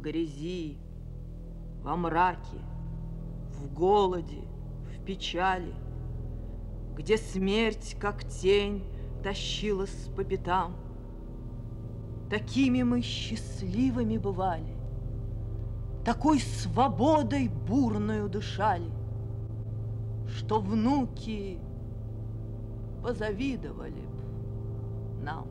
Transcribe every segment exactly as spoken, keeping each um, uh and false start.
в грязи, во мраке, в голоде, в печали, где смерть, как тень, тащилась по пятам. Такими мы счастливыми бывали, такой свободой бурною дышали, что внуки позавидовали б нам.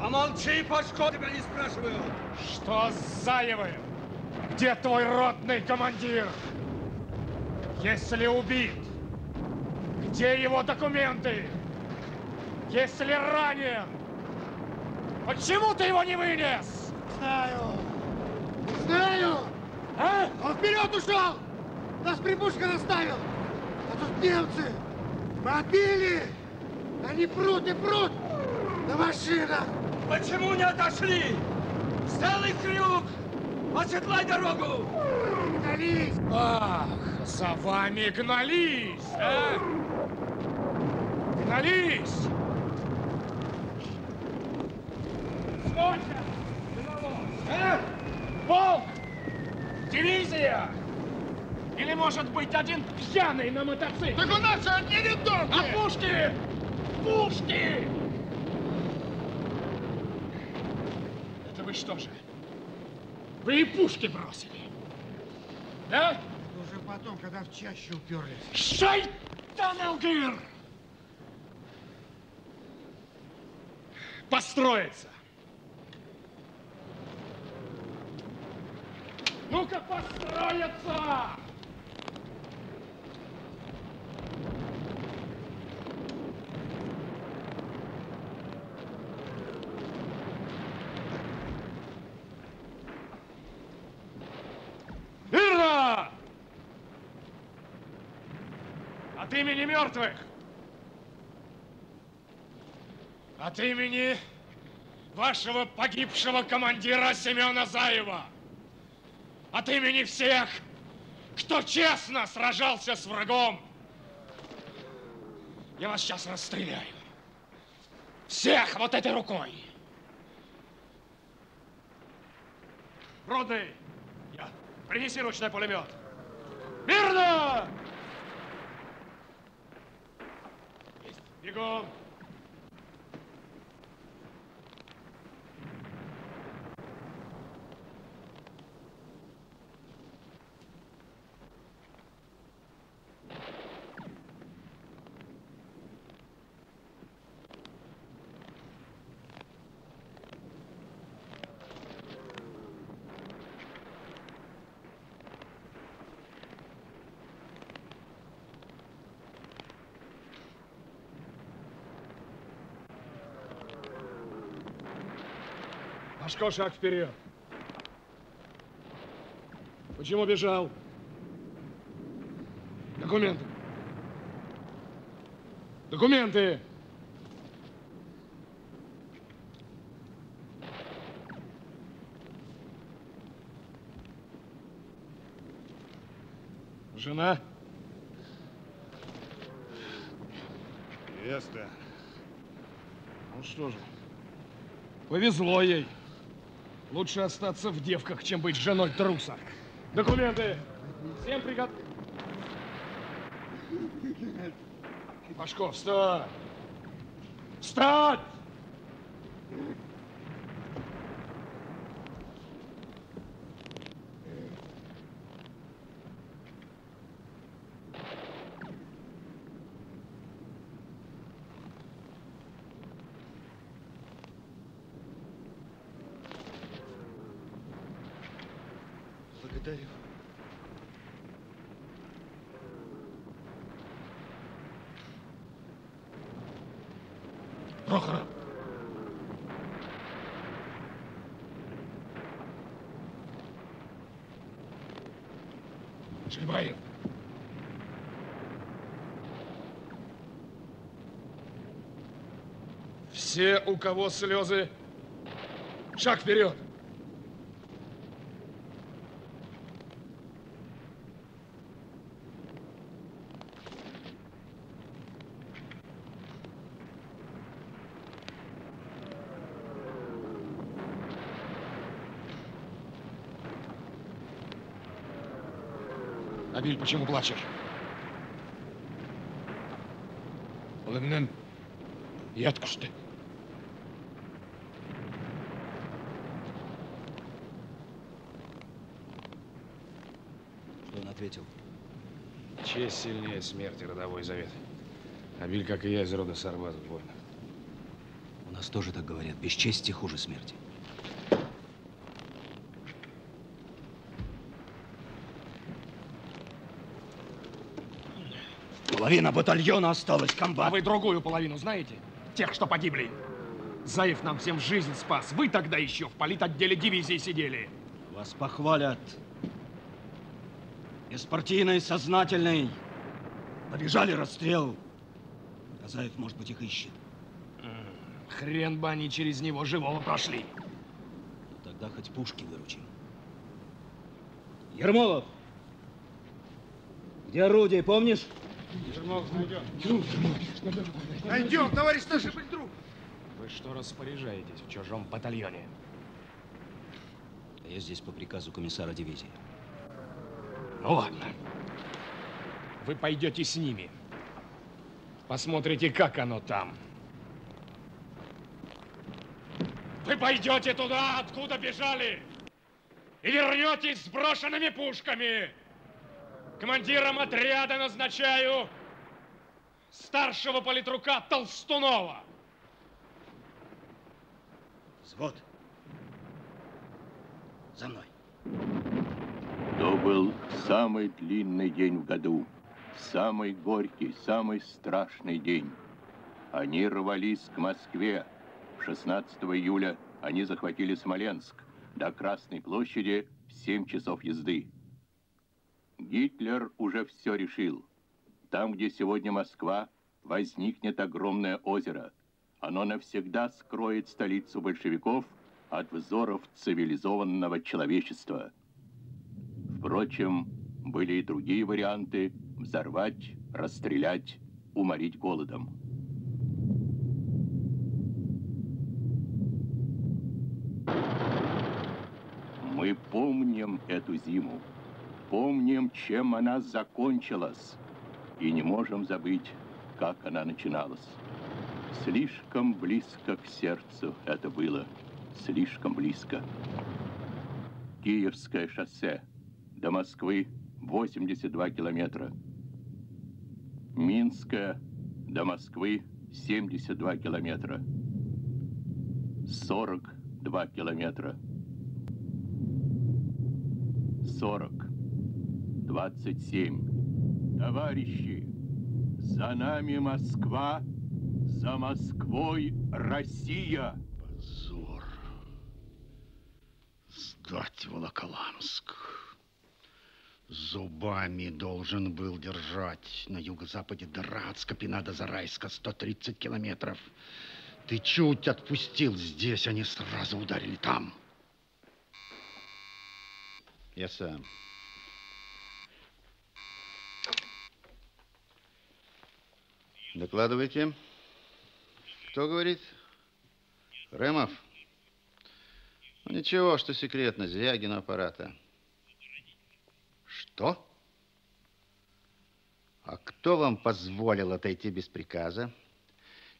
Помолчи, Пашко, тебя не спрашиваю. Что с Заевым? Где твой ротный командир? Если убит, где его документы? Если ранен, почему ты его не вынес? Знаю, знаю. А? Он вперед ушел, нас припушка наставил. А тут немцы, пробили, они прут и прут на машинах. Почему не отошли? Целый крюк! Оседлай дорогу! Гнались! Ах, за вами гнались, а? Гнались! Слоча! А? Полк! Дивизия! Или, может быть, один пьяный на мотоцикле? Так у нас одни винтовки! А пушки! Пушки! Что же, вы и пушки бросили, да? Уже потом, когда в чащу уперлись. Шайтан алгир! Построиться! Ну-ка, построиться! От имени мертвых, от имени вашего погибшего командира Семёна Заева, от имени всех, кто честно сражался с врагом, я вас сейчас расстреляю. Всех вот этой рукой. Брудный, я. Принеси ручной пулемет. Мирно! Бегом! Пашко, шаг вперед. Почему бежал? Документы. Документы. Жена? Невеста. Ну что же, повезло ей. Лучше остаться в девках, чем быть женой труса. Документы! Всем приготовь. Пашко, встань! Встать! Все, у кого слезы, шаг вперед! Абиль, почему плачешь? Улыбнен, яткуш ты. Ответил. Честь сильнее смерти, родовой завет. Абиль, как и я, из рода Сарбазов воин. У нас тоже так говорят. Без чести хуже смерти. Половина батальона осталась, комбат. А вы другую половину знаете? Тех, что погибли. Заев нам всем жизнь спас. Вы тогда еще в политотделе дивизии сидели. Вас похвалят. Беспартийный, сознательный. Побежали расстрел. Казаев, может быть, их ищет. Хрен бы они через него живого прошли. Ну, тогда хоть пушки выручим. Ермолов! Где орудие, помнишь? Ермолов, найдем. Найдем, товарищ старший политрук. Вы что распоряжаетесь в чужом батальоне? А я здесь по приказу комиссара дивизии. Ну ладно, вы пойдете с ними, посмотрите, как оно там. Вы пойдете туда, откуда бежали, и вернетесь с брошенными пушками. Командиром отряда назначаю старшего политрука Толстунова. Взвод, за мной. То был самый длинный день в году, самый горький, самый страшный день. Они рвались к Москве. шестнадцатого июля они захватили Смоленск. До Красной площади семь часов езды. Гитлер уже все решил. Там, где сегодня Москва, возникнет огромное озеро. Оно навсегда скроет столицу большевиков от взоров цивилизованного человечества. Впрочем, были и другие варианты – взорвать, расстрелять, уморить голодом. Мы помним эту зиму, помним, чем она закончилась, и не можем забыть, как она начиналась. Слишком близко к сердцу это было, слишком близко. Киевское шоссе. До Москвы восемьдесят два километра. Минская до Москвы семьдесят два километра. сорок два километра. сорок, двадцать семь. Товарищи, за нами Москва, за Москвой Россия. Позор. Гад Волоколамск. Зубами должен был держать. На юго-западе Дратска, пина до Зарайска, сто тридцать километров. Ты чуть отпустил здесь, они сразу ударили там. Я сам. Докладывайте. Кто говорит? Хрымов? Ну, ничего, что секретно, Звягина аппарата. Что? А кто вам позволил отойти без приказа?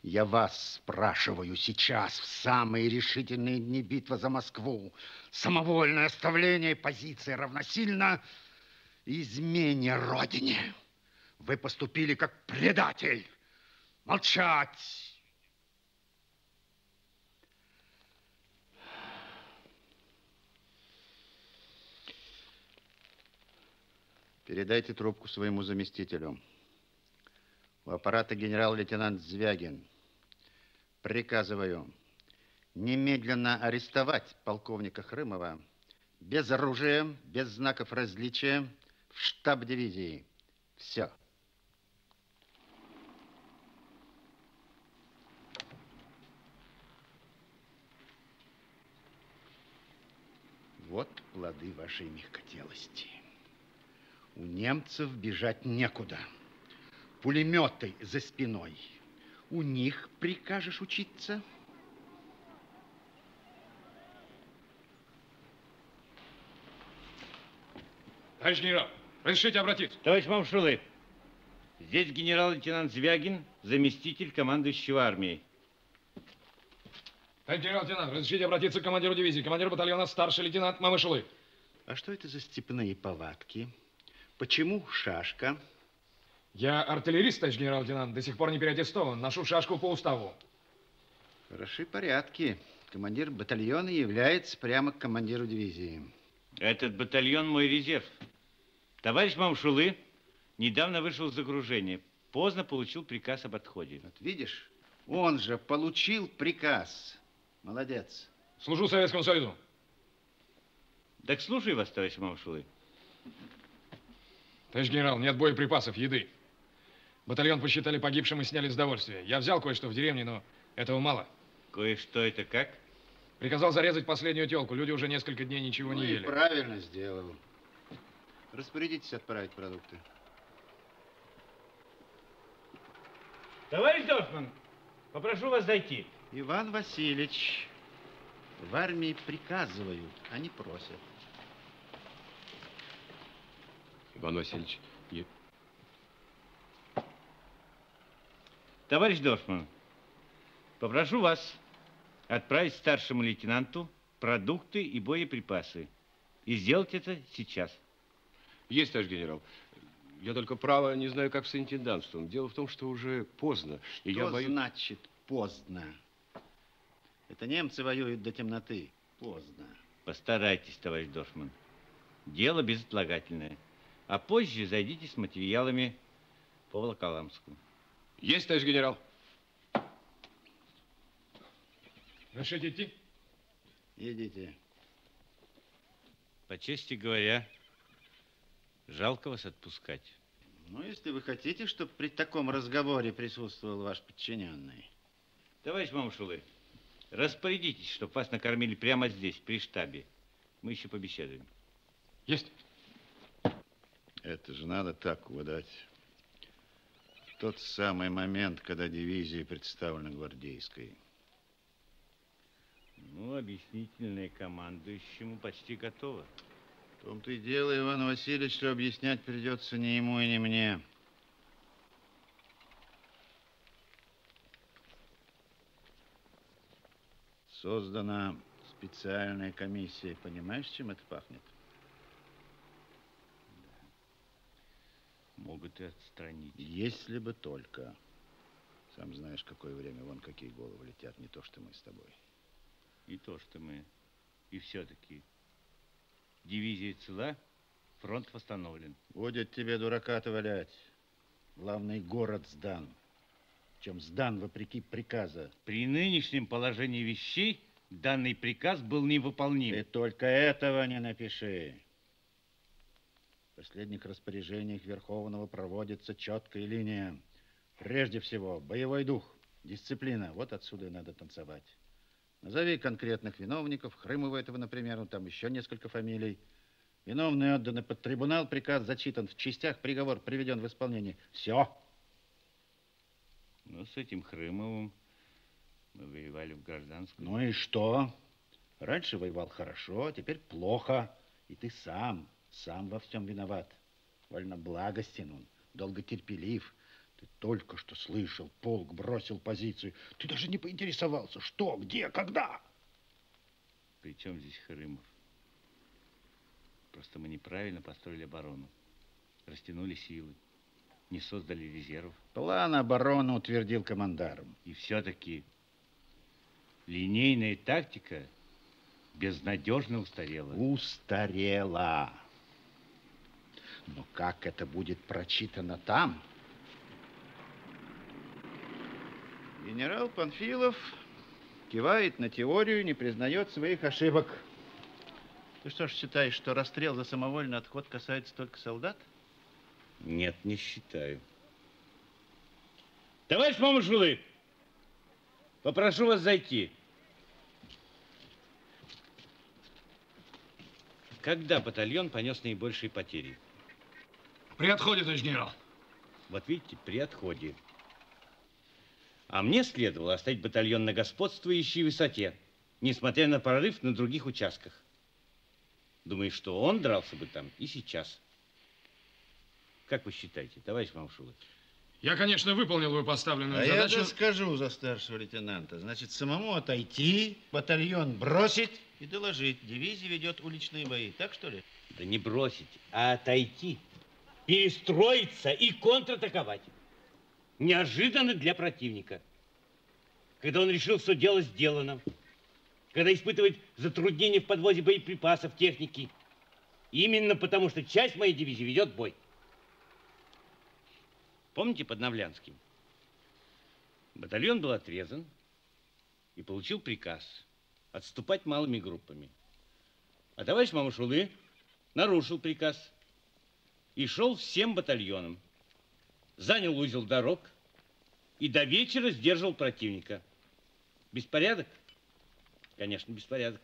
Я вас спрашиваю сейчас, в самые решительные дни битвы за Москву. Самовольное оставление позиции равносильно измене Родине. Вы поступили как предатель. Молчать! Передайте трубку своему заместителю. У аппарата генерал-лейтенант Звягин. Приказываю немедленно арестовать полковника Хрымова без оружия, без знаков различия в штаб дивизии. Все. Вот плоды вашей мягкотелости. У немцев бежать некуда. Пулеметы за спиной. У них прикажешь учиться? Товарищ генерал, разрешите обратиться. Товарищ Момыш-Улы, здесь генерал-лейтенант Звягин, заместитель командующего армией. Товарищ генерал-лейтенант, разрешите обратиться к командиру дивизии, командиру батальона старший лейтенант Момыш-Улы. А что это за степные повадки? Почему шашка? Я артиллерист, товарищ генерал-лейтенант, до сих пор не переаттестован. Ношу шашку по уставу. Хороши порядки. Командир батальона является прямо к командиру дивизии. Этот батальон мой резерв. Товарищ Момыш-Улы недавно вышел из окружения. Поздно получил приказ об отходе. Вот видишь, он же получил приказ. Молодец. Служу Советскому Союзу. Так слушаю вас, товарищ Момыш-Улы. Товарищ генерал, нет боеприпасов, еды. Батальон посчитали погибшим и сняли с довольствия. Я взял кое-что в деревне, но этого мало. Кое-что это как? Приказал зарезать последнюю телку. Люди уже несколько дней ничего ну не ели. Правильно сделал. Распорядитесь отправить продукты. Товарищ Дорфман, попрошу вас зайти. Иван Васильевич, в армии приказывают, а не просят. Иван Васильевич, я... Товарищ Дорфман, попрошу вас отправить старшему лейтенанту продукты и боеприпасы. И сделать это сейчас. Есть, товарищ генерал. Я только, право, не знаю, как с интендантством. Дело в том, что уже поздно. Что и я боюсь... значит поздно? Это немцы воюют до темноты. Поздно. Постарайтесь, товарищ Дорфман. Дело безотлагательное. А позже зайдите с материалами по Волоколамску. Есть, товарищ генерал. Решите идти? Идите. По чести говоря, жалко вас отпускать. Ну, если вы хотите, чтобы при таком разговоре присутствовал ваш подчиненный. Товарищ Момыш-Улы, распорядитесь, чтобы вас накормили прямо здесь, при штабе. Мы еще побеседуем. Есть. Это же надо так угадать. Тот самый момент, когда дивизия представлена гвардейской. Ну, объяснительная командующему почти готова. В том-то и дело, Иван Васильевич, что объяснять придется не ему и не мне. Создана специальная комиссия. Понимаешь, чем это пахнет? Могут и отстранить. Если бы только. Сам знаешь, какое время, вон какие головы летят. Не то, что мы с тобой. Не то, что мы. И все-таки. Дивизия цела, фронт восстановлен. Будет тебе, дурака-то, валять. Главный город сдан. Чем сдан, вопреки приказа. При нынешнем положении вещей Данный приказ был невыполним. Ты только этого не напиши. В последних распоряжениях Верховного проводится четкая линия. Прежде всего, боевой дух, дисциплина. Вот отсюда и надо танцевать. Назови конкретных виновников. Хрымова этого, например, ну, там еще несколько фамилий. Виновные отданы под трибунал, приказ зачитан в частях, приговор приведен в исполнение. Все. Ну, с этим Хрымовым мы воевали в гражданскую. Ну и что? Раньше воевал хорошо, теперь плохо. И ты сам, сам во всем виноват. Вольно благостен он, долготерпелив. Ты только что слышал, полк бросил позицию. Ты даже не поинтересовался, что, где, когда. При чем здесь Хрымов? Просто мы неправильно построили оборону. Растянули силы. Не создали резерв. План обороны утвердил командарм. И все-таки линейная тактика безнадежно устарела. Устарела. Но как это будет прочитано там? Генерал Панфилов кивает на теорию, не признает своих ошибок. Ты что ж считаешь, что расстрел за самовольный отход касается только солдат? Нет, не считаю. Товарищ Момыш-Улы, попрошу вас зайти. Когда батальон понес наибольшие потери? При отходе, товарищ генерал. Вот видите, при отходе. А мне следовало оставить батальон на господствующей высоте, несмотря на прорыв на других участках. Думаю, что он дрался бы там и сейчас. Как вы считаете, товарищ Момыш-Улы? Я, конечно, выполнил бы поставленную а задачу. А я скажу за старшего лейтенанта. Значит, самому отойти, батальон бросить и доложить. Дивизия ведет уличные бои. Так, что ли? Да не бросить, а отойти. Перестроиться и контратаковать. Неожиданно для противника. Когда он решил, что дело сделано. Когда испытывает затруднения в подвозе боеприпасов, техники. Именно потому, что часть моей дивизии ведет бой. Помните, под Навлянским? Батальон был отрезан и получил приказ отступать малыми группами. А товарищ Момыш-Улы нарушил приказ и шел всем батальоном. Занял узел дорог и до вечера сдерживал противника. Беспорядок? Конечно, беспорядок.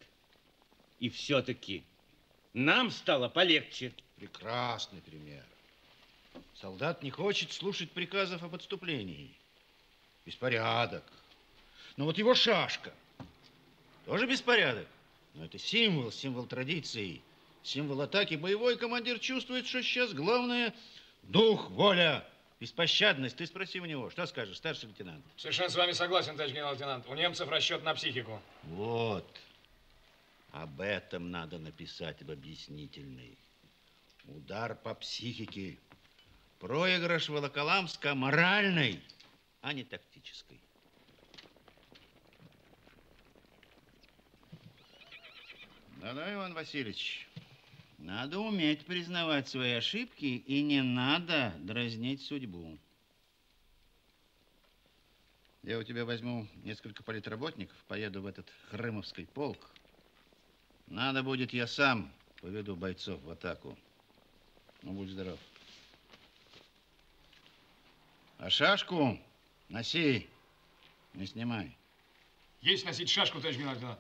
И все-таки нам стало полегче. Прекрасный пример. Солдат не хочет слушать приказов об отступлении. Беспорядок. Но вот его шашка. Тоже беспорядок. Но это символ, символ традиции, символ атаки. Боевой командир чувствует, что сейчас главное – дух, воля. Беспощадность. Ты спроси у него, что скажешь, старший лейтенант? Совершенно с вами согласен, товарищ генерал-лейтенант. У немцев расчет на психику. Вот. Об этом надо написать в объяснительной. Удар по психике. Проигрыш Волоколамска моральный, а не тактической. Да-да, Иван Васильевич. Надо уметь признавать свои ошибки и не надо дразнить судьбу. Я у тебя возьму несколько политработников, поеду в этот Хрымовский полк. Надо будет, я сам поведу бойцов в атаку. Ну, будь здоров. А шашку носи, не снимай. Есть носить шашку, товарищ генерал.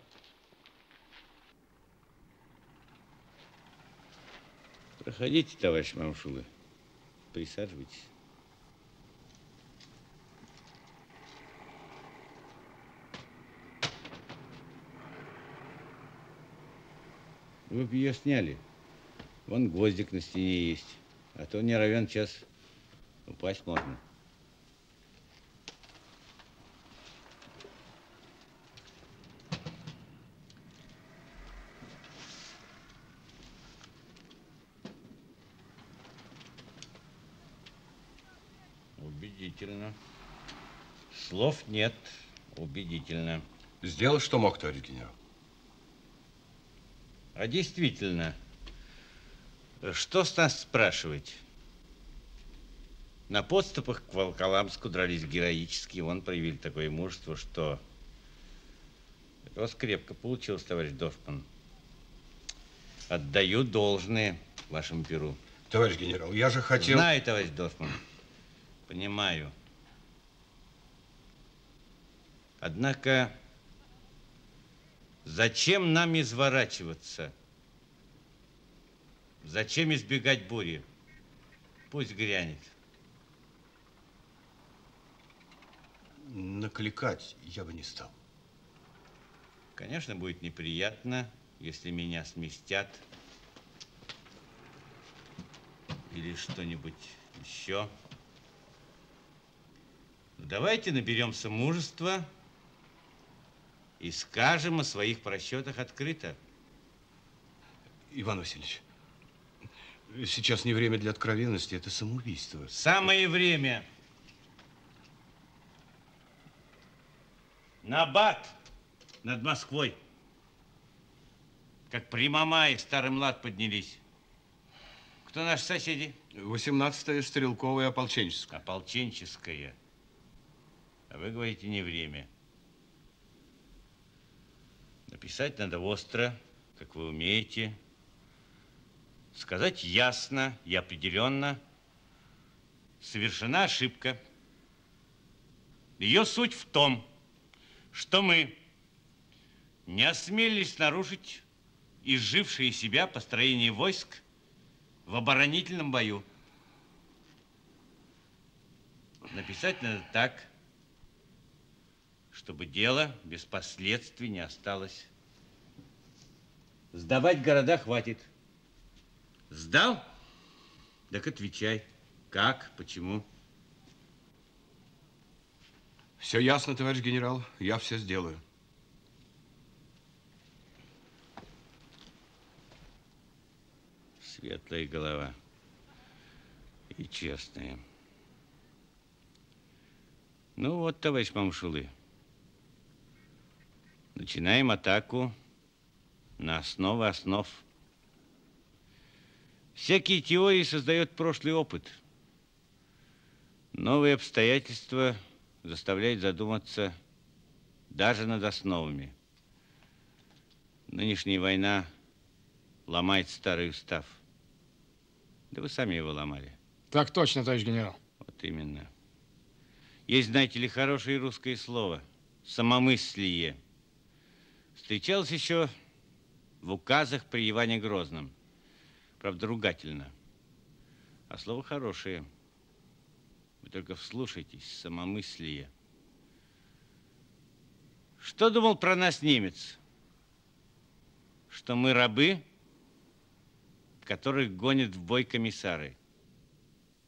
Проходите, товарищ Момыш-Улы. Присаживайтесь. Вы бы ее сняли. Вон гвоздик на стене есть. А то не равен час упасть можно. Слов нет. Убедительно. Сделал, что мог, товарищ генерал. А действительно, что с нас спрашивать? На подступах к Волоколамску дрались героически. Вон проявили такое мужество, что У вас крепко получилось, товарищ Дорфман. Отдаю должное вашему перу. Товарищ генерал, я же хотел... Знаю, товарищ Дорфман. Понимаю. Однако, зачем нам изворачиваться? Зачем избегать бури? Пусть грянет. Накликать я бы не стал. Конечно, будет неприятно, если меня сместят. Или что-нибудь еще. Давайте наберемся мужества и скажем о своих просчетах открыто. Иван Васильевич, сейчас не время для откровенности, это самоубийство. Самое время. Набат над Москвой, как при Мамае старый млад поднялись. Кто наши соседи? восемнадцатая стрелковая ополченческая. Ополченческая. А вы говорите, не время. Написать надо остро, как вы умеете. Сказать ясно и определенно. Совершена ошибка. Ее суть в том, что мы не осмелились нарушить изжившие себя построение войск в оборонительном бою. Написать надо так, чтобы дело без последствий не осталось. Сдавать города хватит. Сдал? Так отвечай. Как? Почему? Все ясно, товарищ генерал. Я все сделаю. Светлая голова. И честная. Ну вот, товарищ Момыш-Улы. Начинаем атаку на основы основ. Всякие теории создает прошлый опыт. Новые обстоятельства заставляют задуматься даже над основами. Нынешняя война ломает старый устав. Да вы сами его ломали. Так точно, товарищ генерал. Вот именно. Есть, знаете ли, хорошее русское слово – самомыслие. Встречалось еще в указах при Иване Грозном. Правда, ругательно. А слово хорошее. Вы только вслушайтесь, самомыслие. Что думал про нас немец? Что мы рабы, которых гонят в бой комиссары.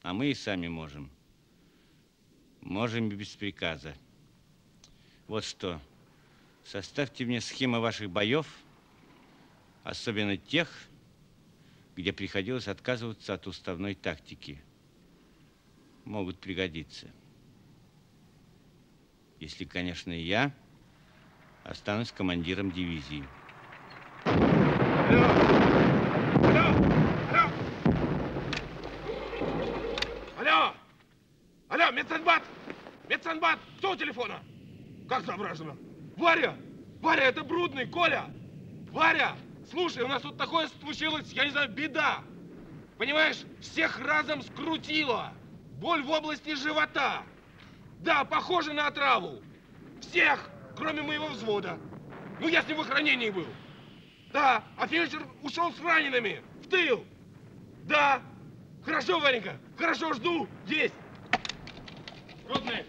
А мы и сами можем. Можем и без приказа. Вот что. Составьте мне схемы ваших боев, особенно тех, где приходилось отказываться от уставной тактики. Могут пригодиться. Если, конечно, я останусь командиром дивизии. Алло! Алло! Алло! Алло! Алло, медсанбат! Медсанбат! Кто у телефона? Как соображено? Варя! Варя, это Брудный, Коля! Варя! Слушай, у нас тут такое случилось, я не знаю, беда. Понимаешь, всех разом скрутило. Боль в области живота. Да, похоже на отраву. Всех, кроме моего взвода. Ну, я с ним в охранении был. Да, а фельдшер ушел с ранеными. В тыл. Да. Хорошо, Варенька. Хорошо, жду. Есть. Рудный,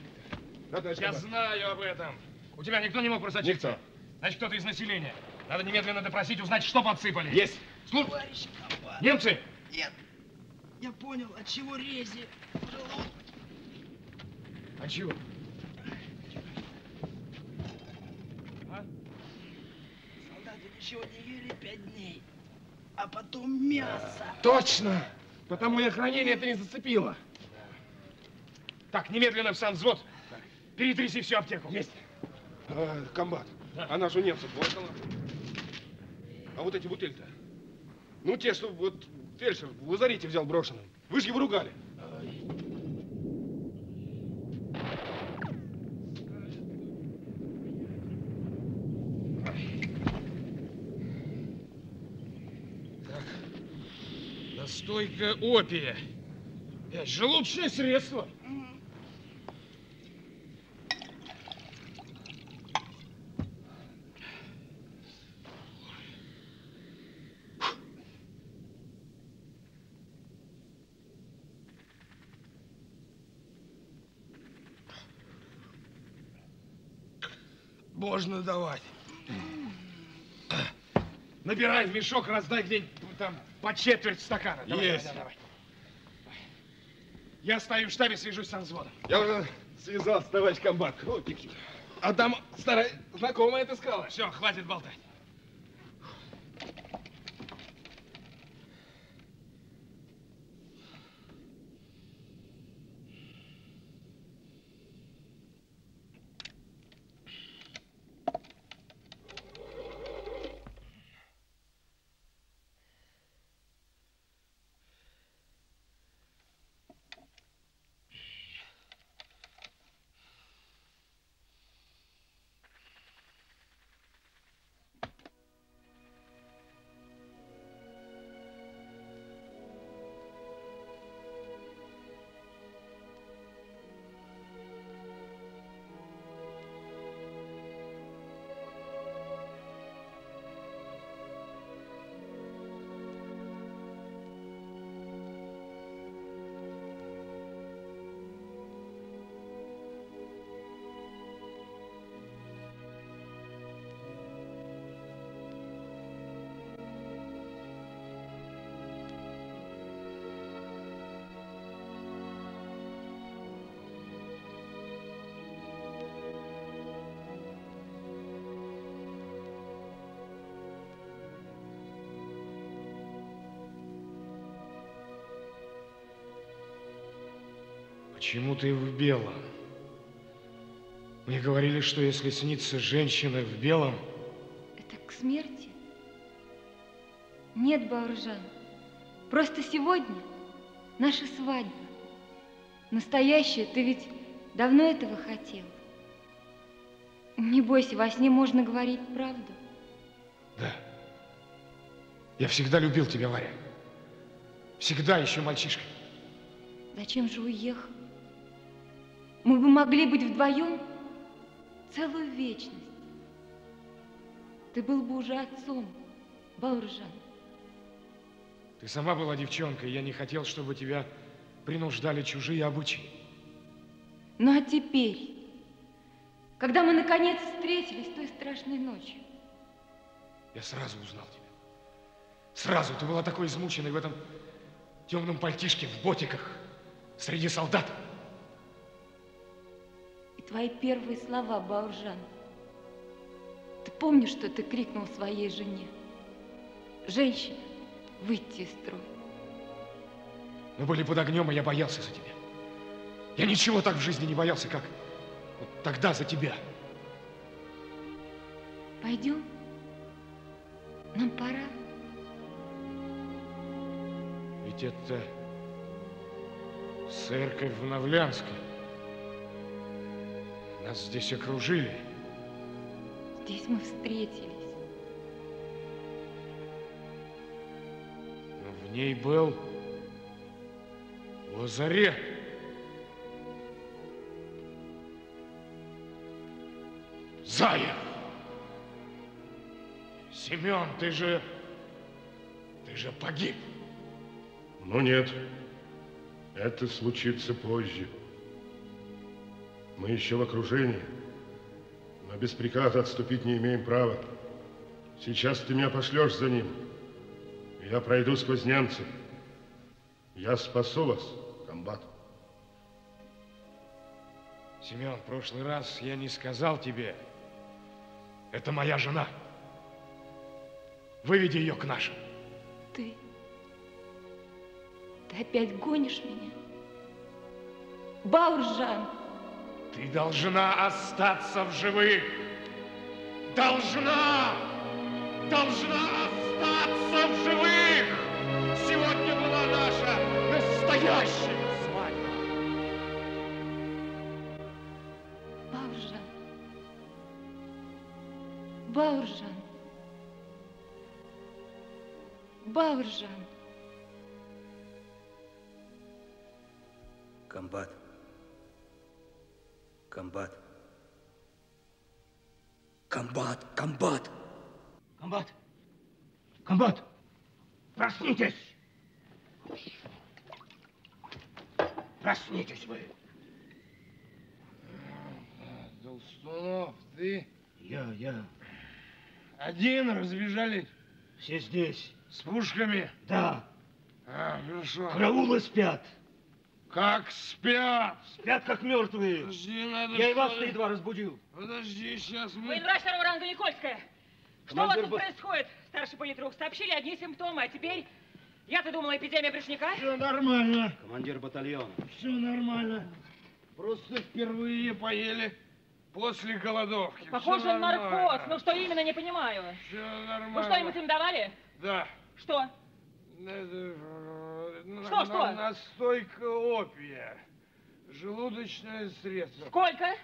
да, я знаю об этом. У тебя никто не мог просочиться? Никто. Значит, кто-то из населения. Надо немедленно допросить, узнать, что подсыпали. Есть. Слушай, товарищ комбат. Немцы? Нет. Я понял, от чего рези в желудке. От чего? А? Солдаты ничего не ели пять дней, а потом мясо. Точно. Потому и охранение это не зацепило. Так, немедленно в санвзвод. Перетряси всю аптеку. Есть. А, комбат, да. Она же у немцев плакала. А вот эти бутыль-то? Ну, те, что вот фельдшер в лазарете взял брошенным. Вы же его ругали. стойка опия. Это желудочное средство. Можно давать. Набирай в мешок, раздай где-нибудь там по четверть стакана. Давай, есть. Давай, давай, давай. Я стою в штабе, свяжусь со взводом. Я уже связался, товарищ комбат. Опики. А там старая знакомая это сказала. Все, хватит болтать. Почему ты в белом? Мне говорили, что если снится женщина в белом... Это к смерти? Нет, Бауржан. Просто сегодня наша свадьба. Настоящая, ты ведь давно этого хотел. Не бойся, во сне можно говорить правду. Да. Я всегда любил тебя, Варя. Всегда, еще мальчишкой. Зачем же уехал? Мы бы могли быть вдвоем целую вечность. Ты был бы уже отцом, Бауржан. Ты сама была девчонкой, я не хотел, чтобы тебя принуждали чужие обычаи. Ну а теперь, когда мы наконец встретились той страшной ночью. Я сразу узнал тебя. Сразу. Ты была такой измученной в этом темном пальтишке, в ботиках, среди солдат. Твои первые слова, Бауржан. Ты помнишь, что ты крикнул своей жене? Женщина, выйти из строя. Мы были под огнем, и я боялся за тебя. Я ничего так в жизни не боялся, как вот тогда за тебя. Пойдем? Нам пора. Ведь это церковь в Навлянске. Нас здесь окружили. Здесь мы встретились. Но в ней был лазарет. Заев! Семён, ты же... Ты же погиб. Ну нет. Это случится позже. Мы еще в окружении, но без приказа отступить не имеем права. Сейчас ты меня пошлешь за ним, и я пройду сквозь немцев. Я спасу вас, комбат. Семен, в прошлый раз я не сказал тебе, это моя жена. Выведи ее к нашим. Ты? Ты опять гонишь меня? Бауржан! Ты должна остаться в живых! Должна! Должна остаться в живых! Сегодня была наша настоящая свадьба! Бауржан! Бауржан! Бауржан! Комбат. Комбат. Комбат, комбат. Комбат. Комбат. Проснитесь. Проснитесь вы. Толстунов, ты? Я, я. Один разбежались? Все здесь. С пушками? Да. А, хорошо. Караулы спят. Как спят? Спят, как мертвые. Подожди, надо... Я и вас едва разбудил. Подожди, сейчас мы... Военврач второго ранга Никольская. Что у вас тут происходит, старший политрук? Сообщили одни симптомы, а теперь... Я-то думала, эпидемия брюшника. Все нормально. Командир батальона. Все нормально. Просто впервые поели после голодовки. Похоже на наркоз. Ну что именно, не понимаю. Все нормально. Вы что-нибудь им давали? Да. Что? Что, что? Настойка опия. Желудочное средство. Сколько?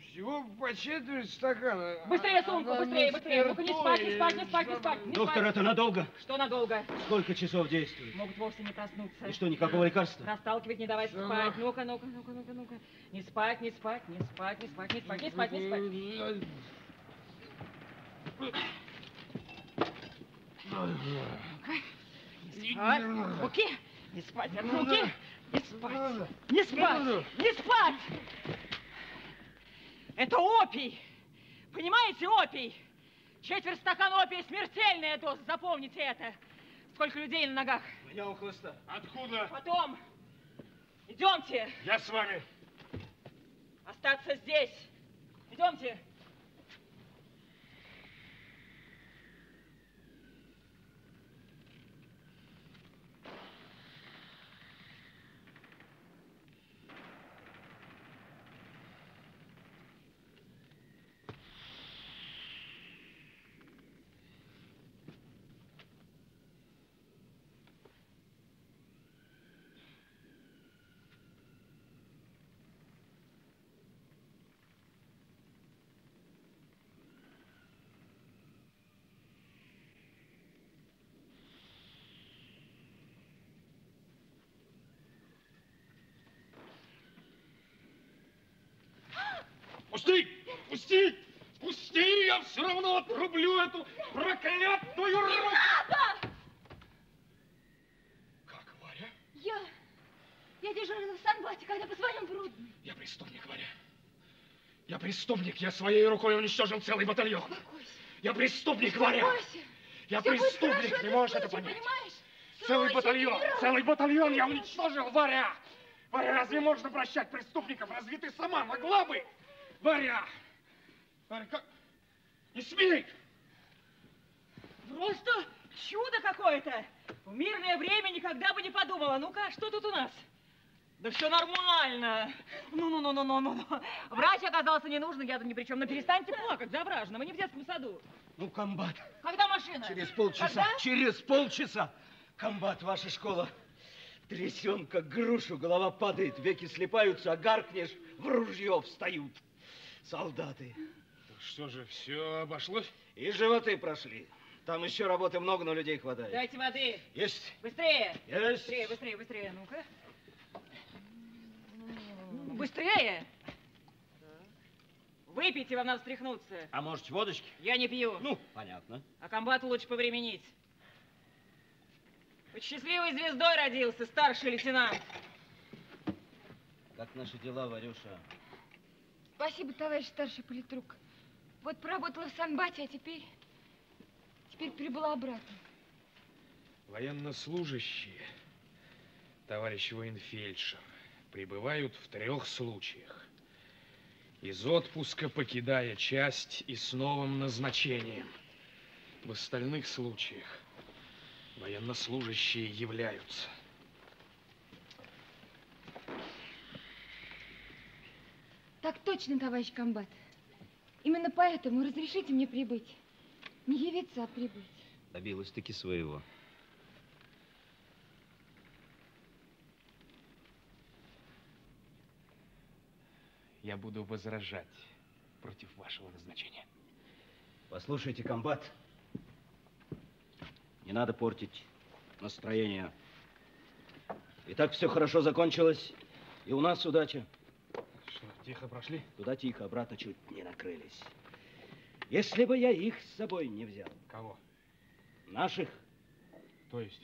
Всего по четверть стакана. Быстрее сумку, быстрее, быстрее. Только не спать, не спать, не спать, не спать. Доктор, это надолго? Что надолго? Сколько часов действует? Могут вовсе не проснуться. И что, никакого лекарства? Расталкивать не давать спать. Ну-ка, ну-ка, ну-ка, ну-ка, ну-ка. Не спать, не спать, не спать, не спать, не спать, не спать, не спать. Не спать, руки, не спать, руки, не спать, не спать, не спать. Это опий, понимаете, опий. Четверть стакана опия, смертельная доза, запомните это. Сколько людей на ногах? Я у хлыста. Откуда? Потом. Идемте. Я с вами. Остаться здесь. Идемте. Пусти! Пусти! Пусти! Я все равно отрублю эту проклятую руку! Не надо! Как, Варя? Я... Я дежурила в санбате, когда позвонил Брудный. Я преступник, Варя. Я преступник. Я своей рукой уничтожил целый батальон. Успокойся. Я преступник, Варя. Успокойся. Я все преступник. Не можешь это понять. Понимаешь? Целый батальон. Целый батальон я уничтожил, Варя. Варя, разве можно прощать преступников? Разве ты сама могла бы? Варя! Варя, как... Не смей! Просто чудо какое-то! В мирное время никогда бы не подумала. Ну-ка, что тут у нас? Да все нормально. Ну-ну-ну-ну-ну-ну. Врач оказался не нужен, я тут ни при чем. Но перестаньте плакать, заображено, мы не в детском саду. Ну, комбат. Когда машина? Через полчаса. Когда? Через полчаса. Комбат, ваша школа. Трясем, как грушу, голова падает, веки слипаются, а гаркнешь, в ружье встают. Солдаты. Так что же, все обошлось? И животы прошли. Там еще работы много, но людей хватает. Дайте воды. Есть. Быстрее. Есть. Быстрее, быстрее, быстрее. Ну-ка. Быстрее. Выпейте, вам надо встряхнуться. А может, водочки? Я не пью. Ну, понятно. А комбату лучше повременить. Под счастливой звездой родился старший лейтенант. Как наши дела, Варюша? Спасибо, товарищ старший политрук. Вот поработала в санбате, а теперь... Теперь прибыла обратно. Военнослужащие, товарищ военфельдшер, прибывают в трех случаях. Из отпуска, покидая часть и с новым назначением. В остальных случаях военнослужащие являются. Так точно, товарищ комбат. Именно поэтому разрешите мне прибыть. Не явиться, а прибыть. Добилась-таки своего. Я буду возражать против вашего назначения. Послушайте, комбат. Не надо портить настроение И так все хорошо закончилось, и у нас удача. Что, тихо прошли? Туда тихо, обратно чуть не накрылись. Если бы я их с собой не взял. Кого? Наших. То есть?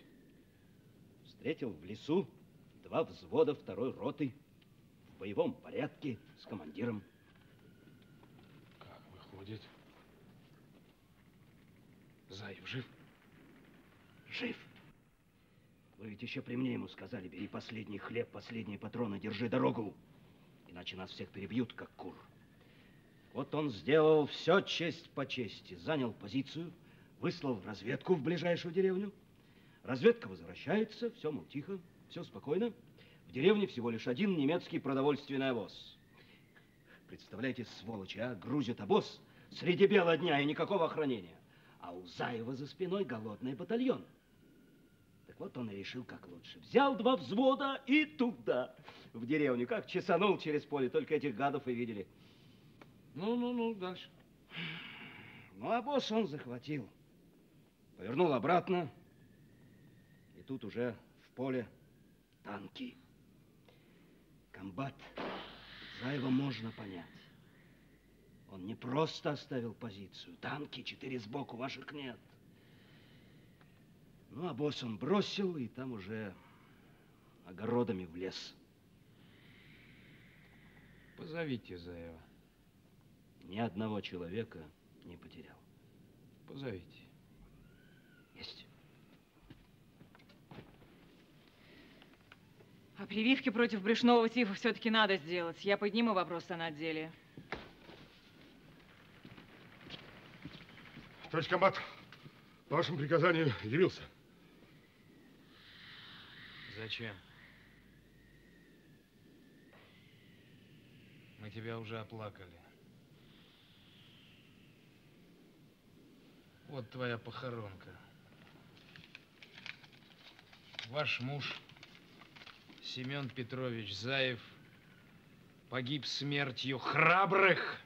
Встретил в лесу два взвода второй роты в боевом порядке с командиром. Как выходит? Заев жив? Жив. Вы ведь еще при мне ему сказали, бери последний хлеб, последние патроны, держи дорогу, иначе нас всех перебьют, как кур. Вот он сделал все честь по чести, занял позицию, выслал разведку в ближайшую деревню. Разведка возвращается, все, мол, тихо, все спокойно. В деревне всего лишь один немецкий продовольственный обоз. Представляете, сволочи, а, грузят обоз среди бела дня и никакого охранения. А у Заева за спиной голодный батальон. Так вот он и решил, как лучше. Взял два взвода и туда, в деревню. Как чесанул через поле, только этих гадов и видели. Ну, ну, ну, дальше. Ну, а босс он захватил. Повернул обратно. И тут уже в поле танки. Комбат Заева можно понять. Он не просто оставил позицию. Танки четыре сбоку, ваших нет. Ну, а босс он бросил, и там уже огородами в лес. Позовите Заева. Ни одного человека не потерял. Позовите. Есть. А прививки против брюшного тифа все-таки надо сделать. Я подниму вопрос о наделе. Товарищ комбат, по вашему приказанию явился. Зачем? Мы тебя уже оплакали. Вот твоя похоронка. Ваш муж Семён Петрович Заев погиб смертью храбрых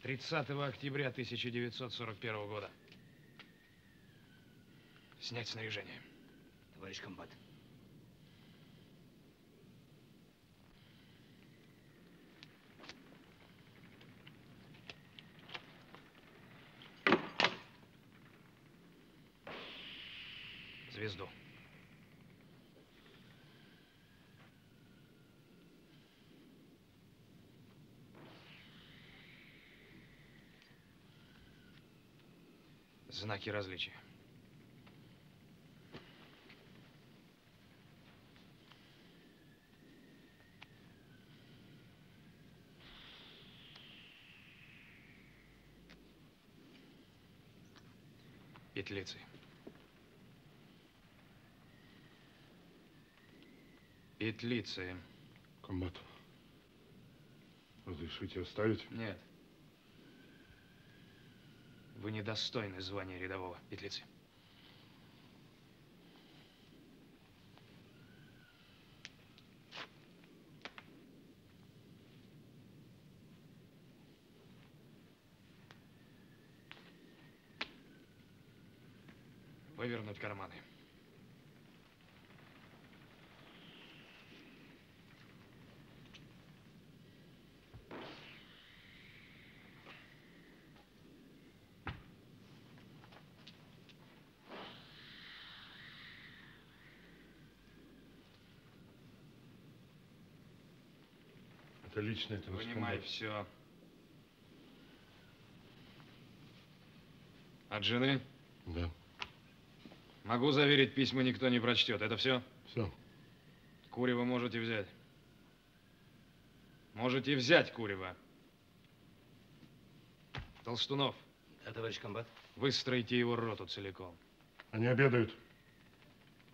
тридцатого октября тысяча девятьсот сорок первого года. Снять снаряжение. Товарищ комбат. Звезду. Знаки различия. Петлицы. Петлицы. Комбат, разрешите оставить? Нет. Вы недостойны звания рядового, петлицы. Вывернуть карманы. Лично это вынимай все. От жены? Да. Могу заверить, письма никто не прочтет. Это все? Все. Курева можете взять. Можете взять Курева. Толстунов. Да, товарищ комбат. Выстроите его роту целиком. Они обедают.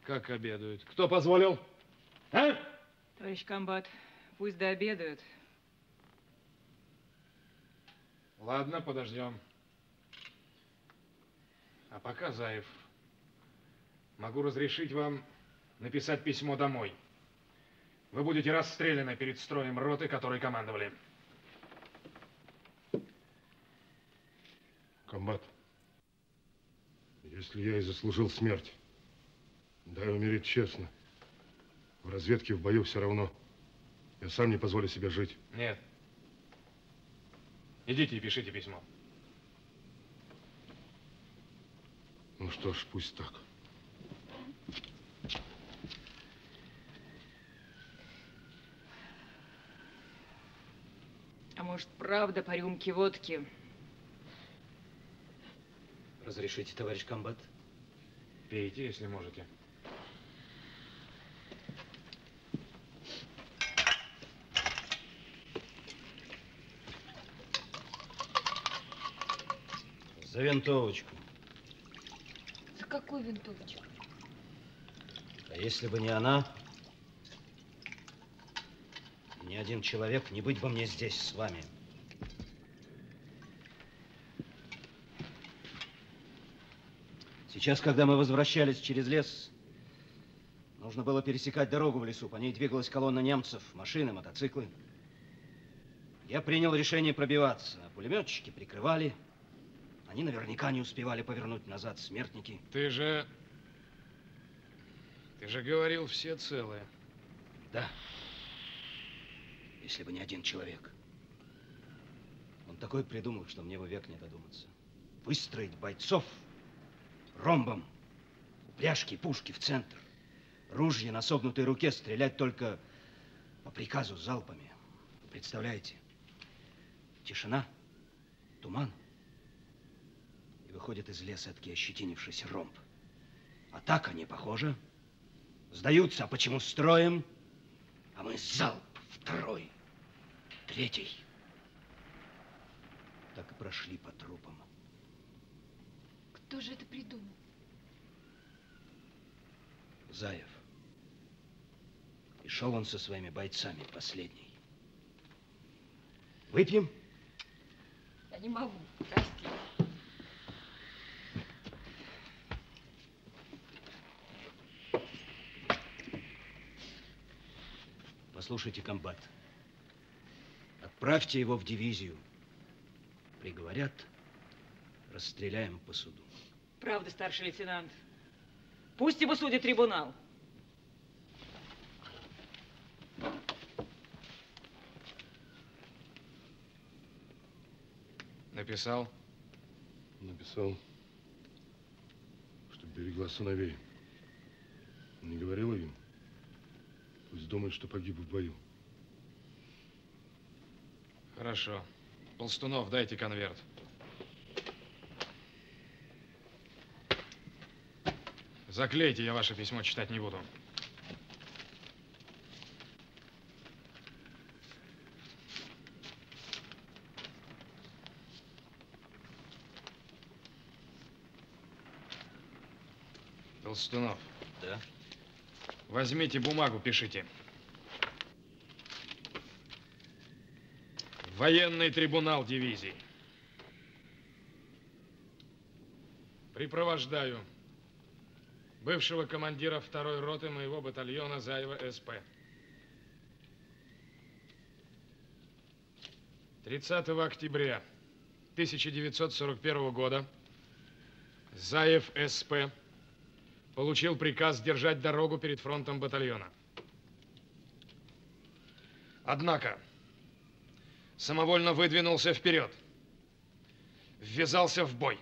Как обедают? Кто позволил? А? Товарищ комбат, пусть дообедают. Ладно, подождем. А пока, Заев, могу разрешить вам написать письмо домой. Вы будете расстреляны перед строем роты, которой командовали. Комбат, если я и заслужил смерть, Дай умереть честно. В разведке, в бою все равно. Я сам не позволю себе жить. Нет. Идите и пишите письмо. Ну что ж, пусть так. А может, правда по рюмке водки? Разрешите, товарищ комбат? Пейте, если можете. За винтовочку. За какую винтовочку? А если бы не она, ни один человек, не быть бы мне здесь с вами. Сейчас, когда мы возвращались через лес, нужно было пересекать дорогу в лесу. По ней двигалась колонна немцев, машины, мотоциклы. Я принял решение пробиваться. Пулеметчики прикрывали. Они наверняка не успевали повернуть назад, смертники. Ты же... Ты же говорил, все целые. Да. Если бы не один человек. Он такой придумал, что мне бы век не додуматься. Выстроить бойцов ромбом. Упряжки, пушки в центр. Ружья на согнутой руке, стрелять только по приказу залпами. Представляете? Тишина, туман. И выходит из леса эдакий ощетинившийся ромб. Атака не похожа. Сдаются, а почему строим? А мы залп второй, третий. Так и прошли по трупам. Кто же это придумал? Заев. И шел он со своими бойцами последний. Выпьем? Я не могу, прости. Послушайте, комбат, отправьте его в дивизию. Приговорят, расстреляем по суду. Правда, старший лейтенант. Пусть его судит трибунал. Написал? Написал, чтобы берегла сыновей. Не говорила им? Пусть думает, что погиб в бою. Хорошо. Толстунов, дайте конверт. Заклейте, я ваше письмо читать не буду. Толстунов. Да? Возьмите бумагу, пишите. Военный трибунал дивизии. Припровождаю бывшего командира второй роты моего батальона Заева СП. тридцатого октября тысяча девятьсот сорок первого года Заев СП получил приказ держать дорогу перед фронтом батальона. Однако самовольно выдвинулся вперед, ввязался в бой.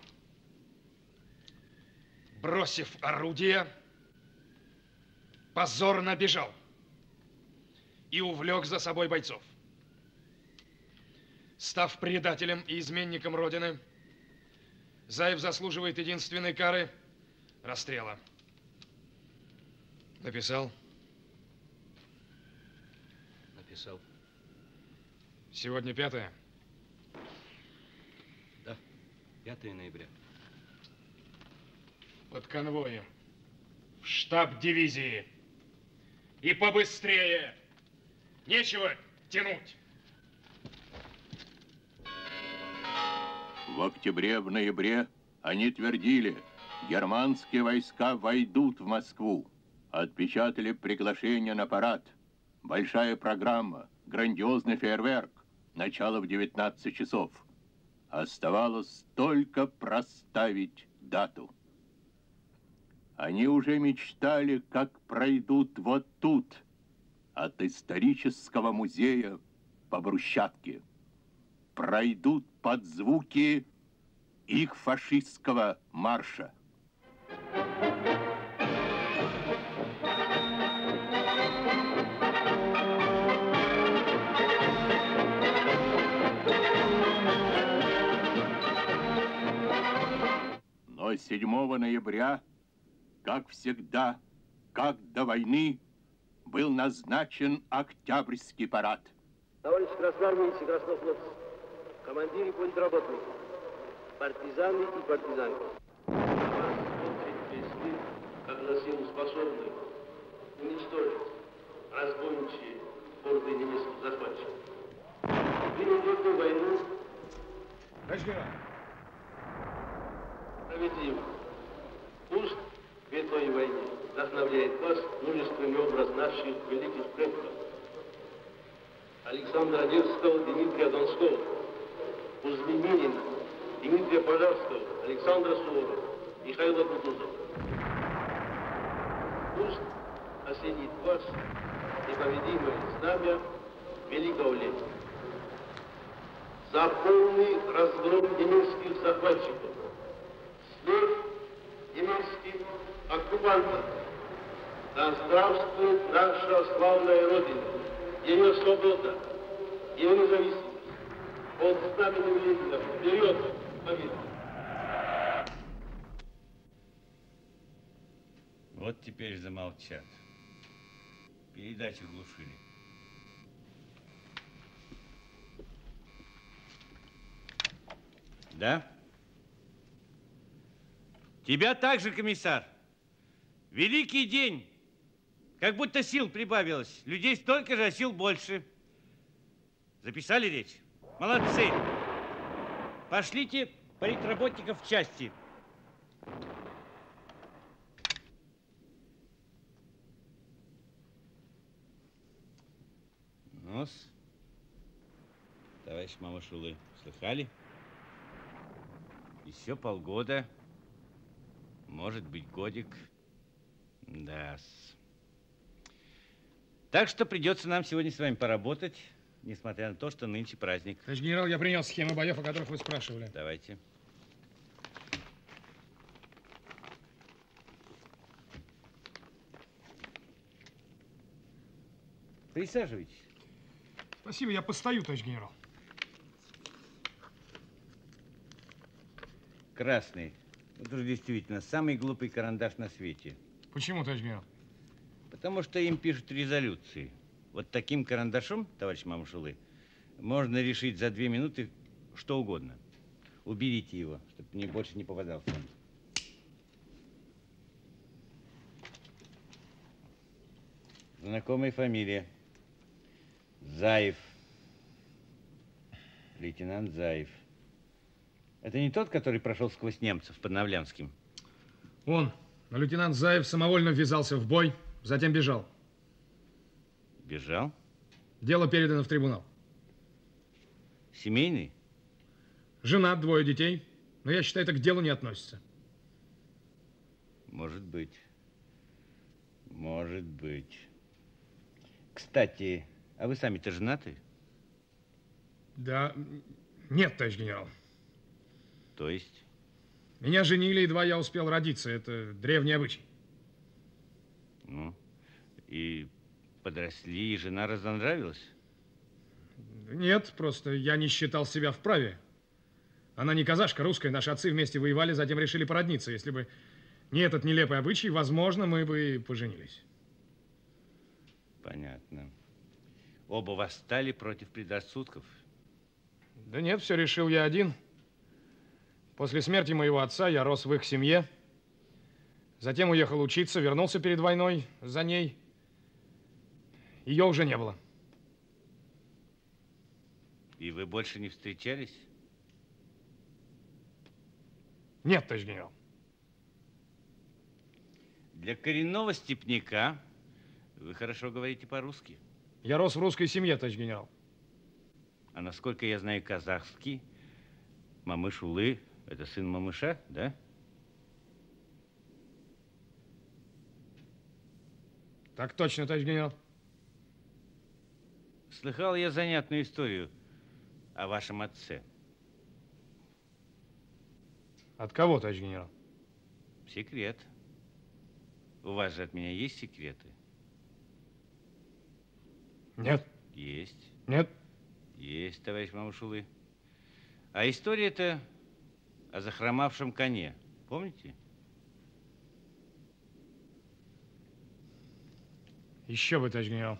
Бросив орудие, позорно бежал и увлек за собой бойцов. Став предателем и изменником Родины, Заев заслуживает единственной кары – расстрела. Написал? Написал. Сегодня пятое? Да, пятое ноября. Под конвоем. В штаб дивизии. И побыстрее. Нечего тянуть. В октябре, в ноябре они твердили, германские войска войдут в Москву. Отпечатали приглашение на парад. Большая программа, грандиозный фейерверк, начало в девятнадцать часов. Оставалось только проставить дату. Они уже мечтали, как пройдут вот тут, от исторического музея по брусчатке. Пройдут под звуки их фашистского марша. Но седьмого ноября, как всегда, как до войны, был назначен Октябрьский парад. Товарищи красноармейцы и краснофлотцы, командиры политработники, партизаны и партизанки, как на силу способны уничтожить разбойничьи орды немецких захватчиков. Великую войну. Начнем. Справедливо. Пусть в этой войне вдохновляет вас мужественный образ наших великих предков. Александра Невского, Дмитрия Донского, Кузьмы Минина, Дмитрия Пожарского, Александра Суворова, Михаила Кутузова. Пусть осенит вас непобедимое знамя великого Ленина. За полный разгром немецких захватчиков, след немецких оккупантов, да здравствует наша славная Родина, ее свобода, ее независимость. От знамени Ленина вперед, победа! Вот теперь замолчат. Передачу глушили. Да? Тебя также, комиссар. Великий день. Как будто сил прибавилось. Людей столько же, а сил больше. Записали речь? Молодцы. Пошлите политработников в части. Нос. Товарищ Момыш-Улы, слыхали? Еще полгода. Может быть, годик. Да-с. Так что придется нам сегодня с вами поработать, несмотря на то, что нынче праздник. Товарищ генерал, я принял схему боев, о которых вы спрашивали. Давайте. Присаживайтесь. Спасибо, я постою, товарищ генерал. Красный. Это же действительно самый глупый карандаш на свете. Почему, товарищ генерал? Потому что им пишут резолюции. Вот таким карандашом, товарищ Момыш-Улы, можно решить за две минуты что угодно. Уберите его, чтобы мне больше не попадался. Знакомая фамилия. Заев. Лейтенант Заев. Это не тот, который прошел сквозь немцев под Навлянским? Он. Но лейтенант Заев самовольно ввязался в бой, затем бежал. Бежал? Дело передано в трибунал. Семейный? Жена, двое детей. Но я считаю, это к делу не относится. Может быть. Может быть. Кстати, а вы сами-то женаты? Да. Нет, товарищ генерал. То есть? Меня женили, едва я успел родиться. Это древний обычай. Ну, и подросли, и жена разнравилась? Нет, просто я не считал себя вправе. Она не казашка, русская. Наши отцы вместе воевали, затем решили породниться. Если бы не этот нелепый обычай, возможно, мы бы и поженились. Понятно. Оба восстали против предрассудков? Да нет, все решил я один. После смерти моего отца я рос в их семье, затем уехал учиться, вернулся перед войной за ней. Ее уже не было. И вы больше не встречались? Нет, товарищ генерал. Для коренного степняка вы хорошо говорите по-русски. Я рос в русской семье, товарищ генерал. А насколько я знаю казахский, Момыш-Улы... Это сын Момыша, да? Так точно, товарищ генерал. Слыхал я занятную историю о вашем отце. От кого, товарищ генерал? Секрет. У вас же от меня есть секреты? Нет. Есть. Нет. Есть, товарищ Момыш-Улы. А история-то о захромавшем коне. Помните? Еще бы, товарищ генерал.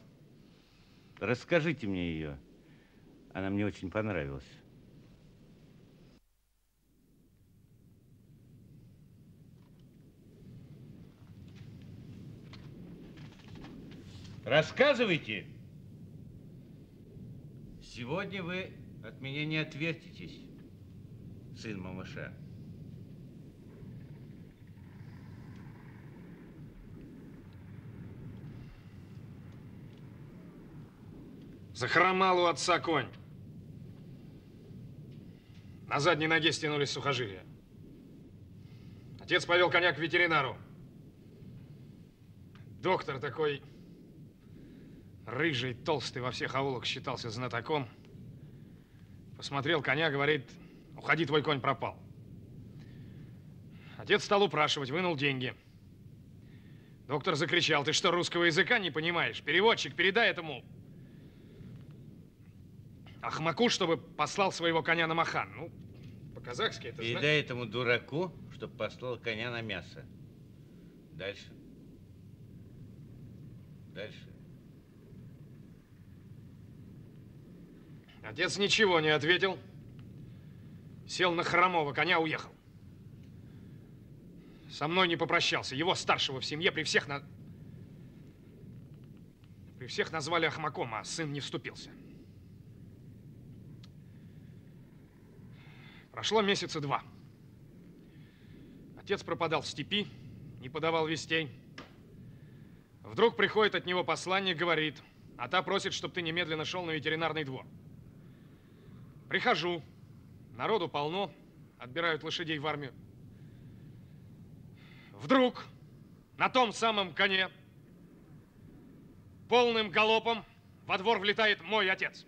Расскажите мне ее. Она мне очень понравилась. Рассказывайте. Сегодня вы от меня не отвертитесь, сын Момыша. Захромал у отца конь. На задней ноге стянулись сухожилия. Отец повел коня к ветеринару. Доктор такой рыжий, толстый, во всех аулах считался знатоком. Посмотрел коня, говорит: уходи, твой конь пропал. Отец стал упрашивать, вынул деньги. Доктор закричал: ты что, русского языка не понимаешь? Переводчик, передай этому ахмаку, чтобы послал своего коня на махан. Ну, по-казахски это... Передай зна... этому дураку, чтобы послал коня на мясо. Дальше. Дальше. Отец ничего не ответил. Сел на хромого коня, уехал. Со мной не попрощался. Его старшего в семье при всех... На... При всех назвали ахмаком, а сын не вступился. Прошло месяца два. Отец пропадал в степи, не подавал вестей. Вдруг приходит от него посланник, говорит: а та просит, чтобы ты немедленно шел на ветеринарный двор. Прихожу, народу полно, отбирают лошадей в армию. Вдруг на том самом коне полным галопом во двор влетает мой отец.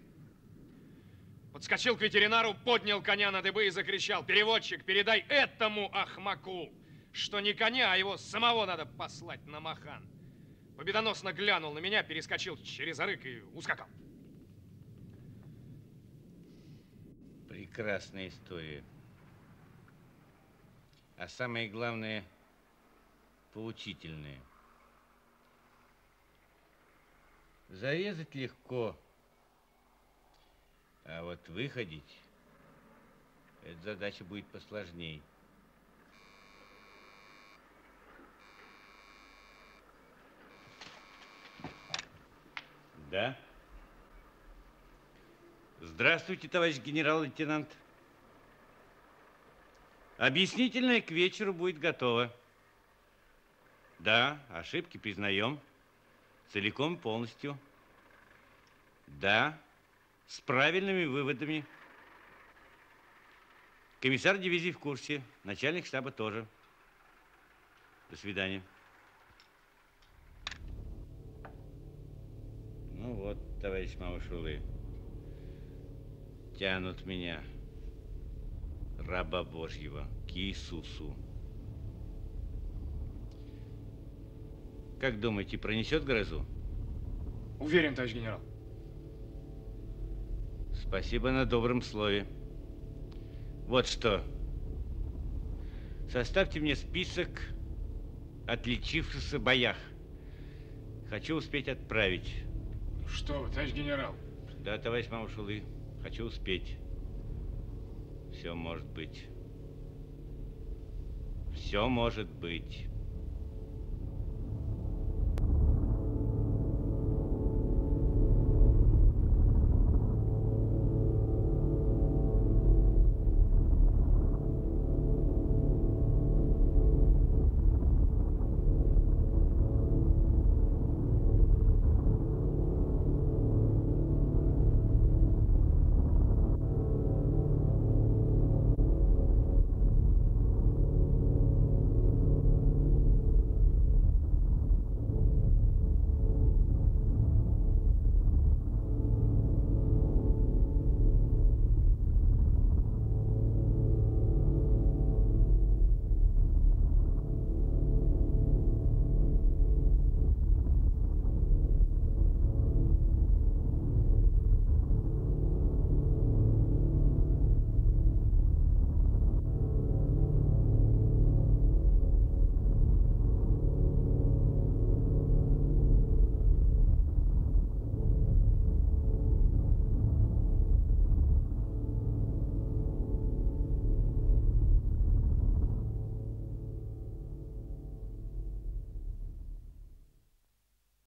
Подскочил к ветеринару, поднял коня на дыбы и закричал: переводчик, передай этому ахмаку, что не коня, а его самого надо послать на махан. Победоносно глянул на меня, перескочил через арык и ускакал. Прекрасная история. А самое главное, поучительная. Зарезать легко. А вот выходить, эта задача будет посложней. Да? Здравствуйте, товарищ генерал-лейтенант. Объяснительная к вечеру будет готова. Да, ошибки признаем. Целиком, полностью. Да. С правильными выводами. Комиссар дивизии в курсе, начальник штаба тоже. До свидания. Ну вот, товарищ Момыш-Улы, тянут меня, раба Божьего, к Иисусу. Как думаете, пронесет грозу? Уверен, товарищ генерал. Спасибо на добром слове. Вот что. Составьте мне список отличившихся боях. Хочу успеть отправить. Что вы, товарищ генерал? Да, товарищ Момыш-Улы, хочу успеть. Все может быть. Все может быть.